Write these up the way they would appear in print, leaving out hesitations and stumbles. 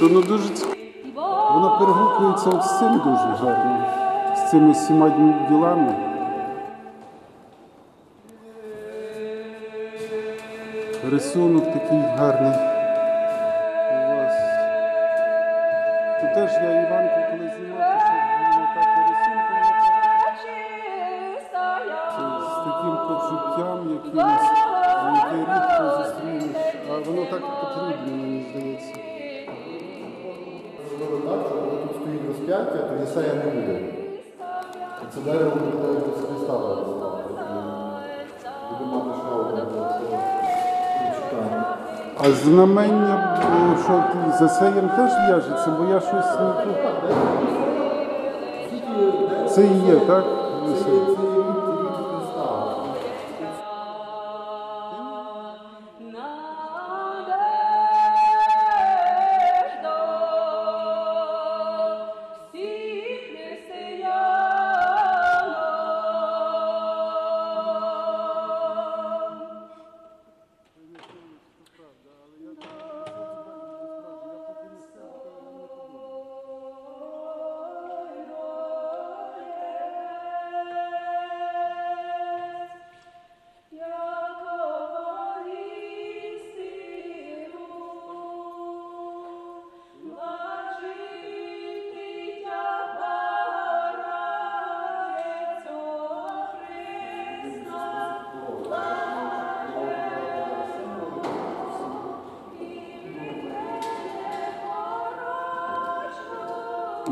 Воно дуже воно перегукується от з цим дуже гарно, з цими всіма ділами. Рисунок такий гарний у вас. Тут теж я Іванку коли знімав, щоб було так рисунку. З таким почуттям, якимось, яке рідко зустрінеш, а воно так потрібно, мені здається. Тут стоїть розп'яття, то Єссея не буде. Це дерево буде виставлено. Буде мати шалу. А знамення, що з Єссеєм теж в'яжеться, бо я щось не тут. Це і є, так? Це є вистава.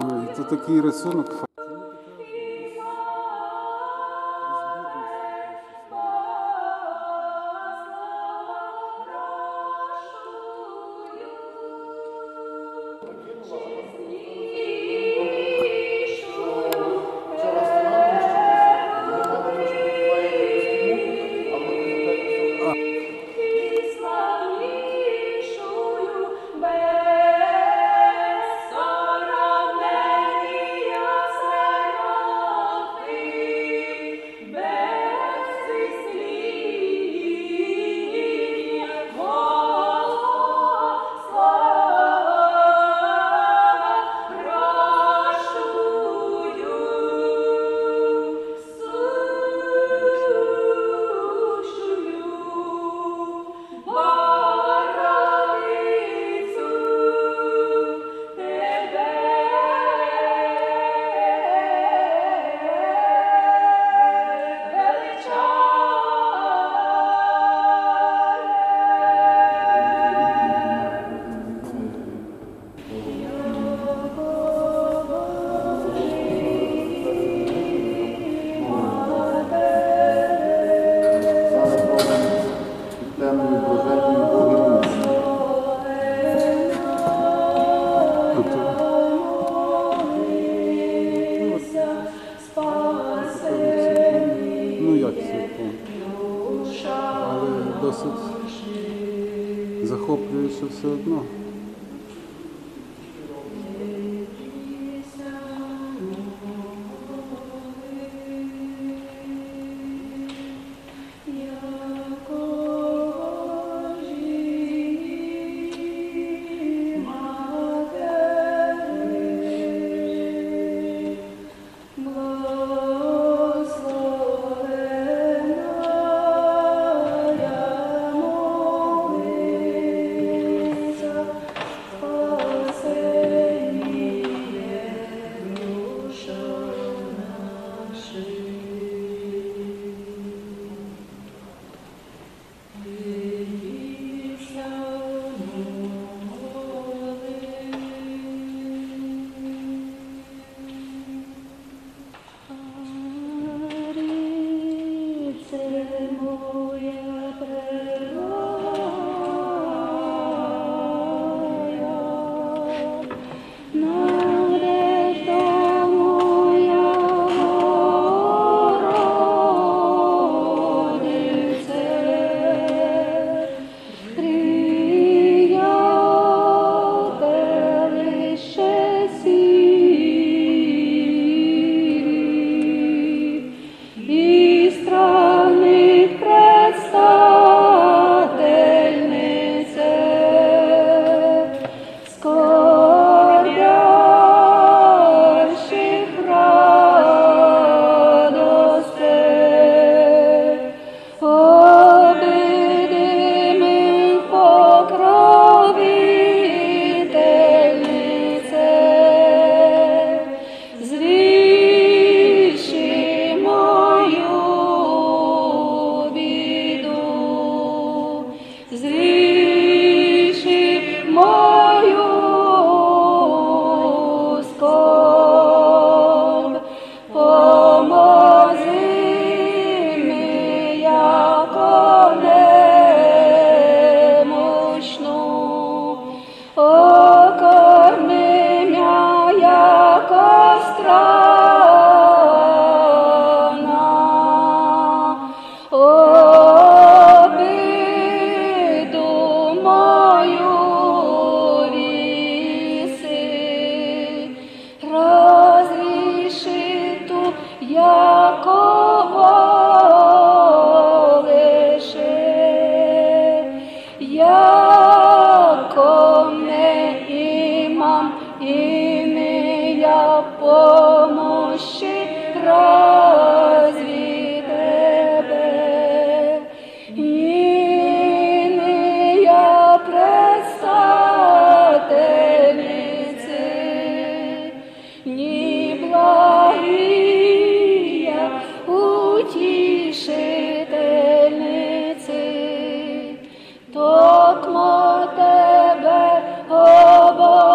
Ой, це такий рисунок. Захоплюєшся все одно. душі розвій тебе. Інія пресотениці, ні благія утішительниці, токмо тебе обов'язково.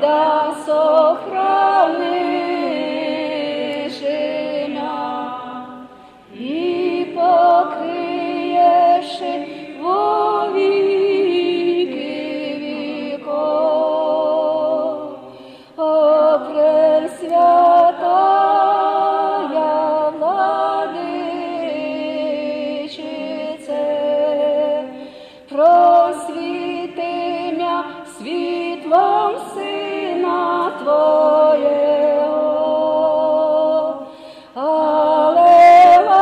Да сохраниш ім'я і покриєш во віки віков. О пресвятая владичице, просвіти м'я світлом сил Твоєго. Алелуя,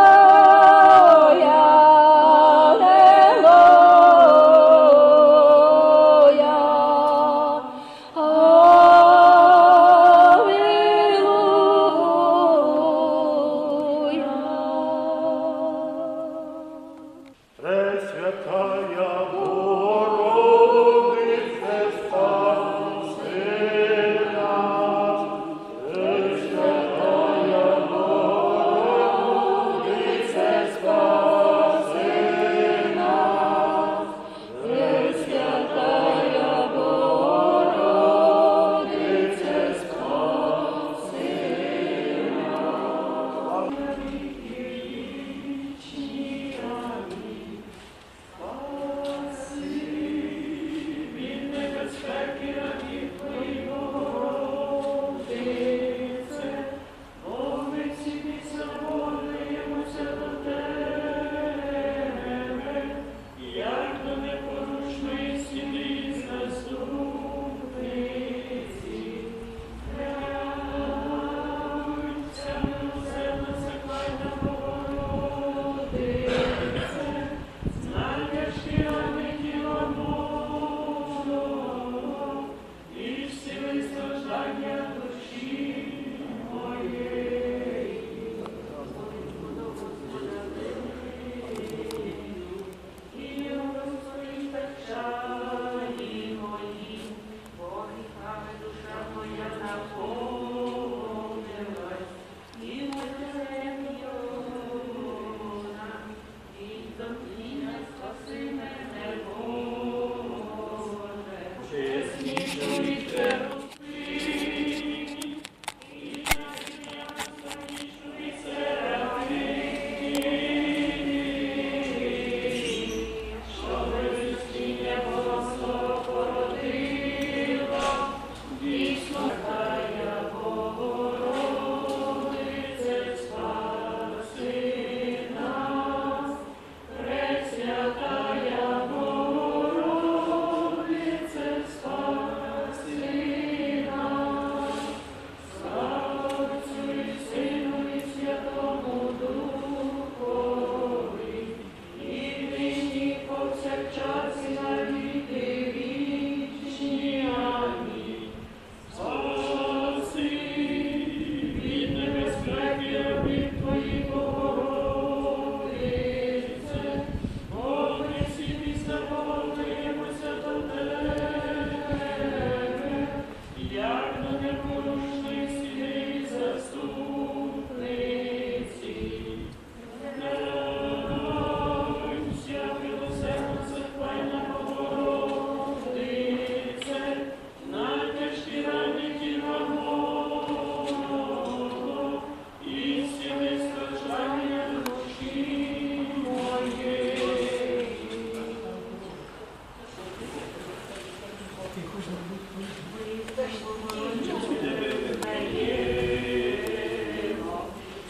алелуя, алелуя. Пресвятая Богородице,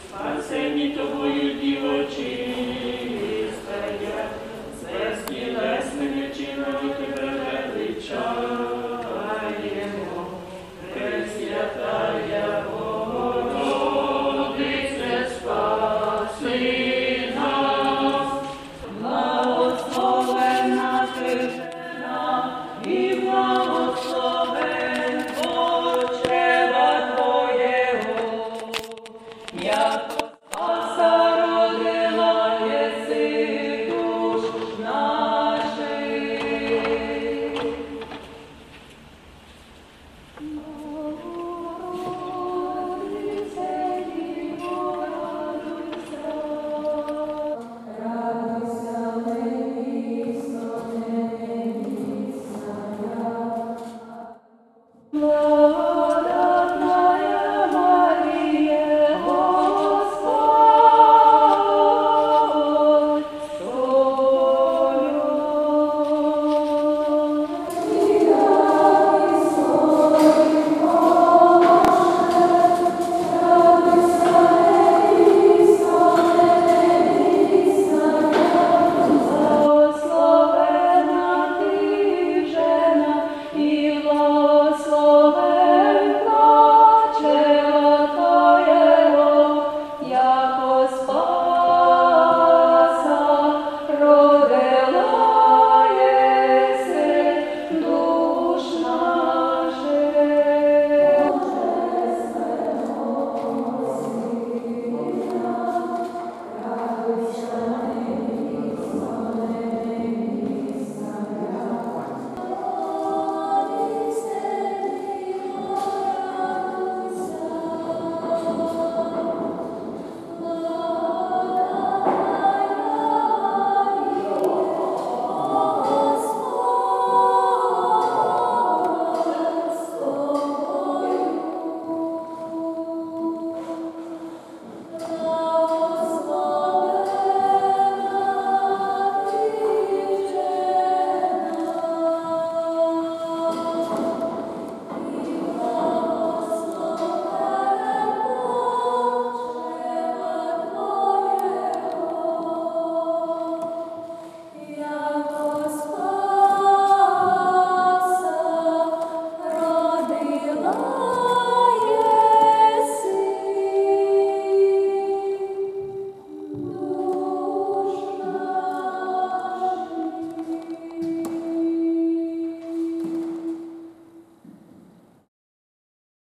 спасені тобою, дівочі.